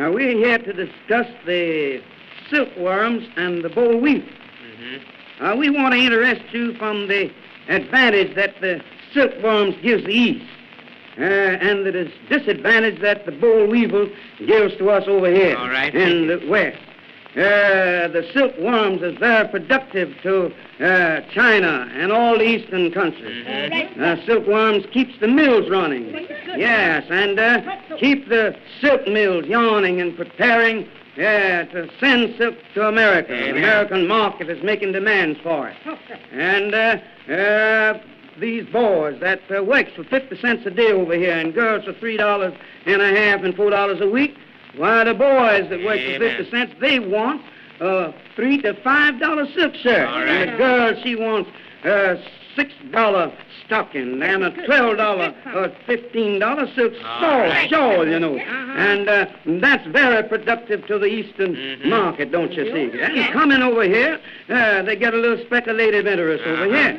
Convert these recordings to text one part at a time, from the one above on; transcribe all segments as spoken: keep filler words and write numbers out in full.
Now, we're here to discuss the silkworms and the boll weevil. Mm-hmm. Uh, we want to interest you from the advantage that the silkworms gives the East uh, and the dis disadvantage that the boll weevil gives to us over here. All right. In the West. Uh, the silkworms is very productive to uh, China and all the eastern countries. Mm-hmm. uh, silkworms keeps the mills running. Yes, and uh, keep the silk mills yawning and preparing yeah, to send silk to America. Amen. The American market is making demands for it. And uh, uh, these boys that uh, works for fifty cents a day over here and girls for three dollars and a half and four dollars a week, why, the boys that work for fifty cents, they want uh, three to five dollar silk shirt. All right. And the girl, she wants uh, six dollar stocking and a twelve dollar or uh, fifteen dollar silk shawl, right. shawl, you know. Uh -huh. And uh, that's very productive to the eastern mm -hmm. market, don't you see? And yeah. coming over here, uh, they get a little speculative interest uh -huh. over here.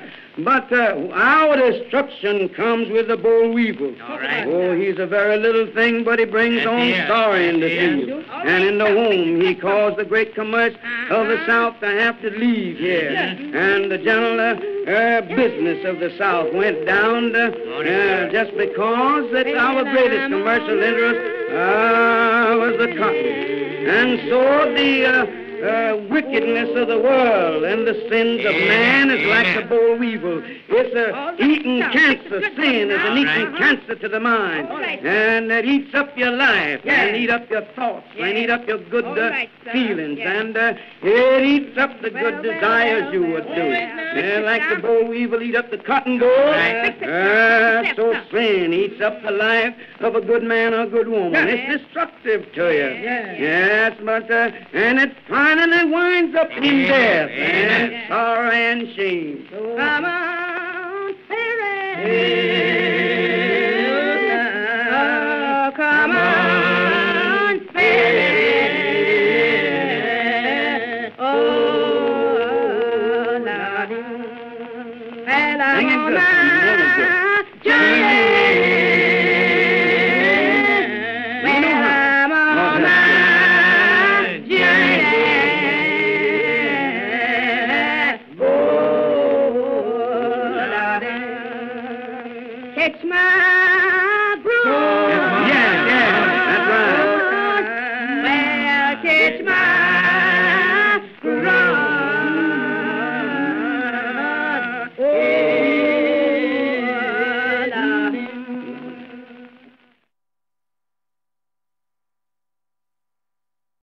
But uh, our destruction comes with the boll weevil. All right. Oh, he's a very little thing, but he brings on sorrow in the field. And in the home, he caused the great commerce of the South to have to leave here. And the general uh, uh, business of the South went down to, uh, just because that our greatest commercial interest uh, was the cotton. And so the... Uh, Uh, wickedness of the world and the sins of man is like the boll weevil. It's a eating cancer. Sin is an eating cancer to the mind, and it eats up your life and eat up your thoughts and eat up your good uh, feelings, and uh, it eats up the good desires you would do. And like the boll weevil eat up the cotton ball, uh, so sin eats up the life of a good man or a good woman. It's destructive to you. Yes, but uh, and it's and it winds up in death and sorrow and shame. Come on, Sarah.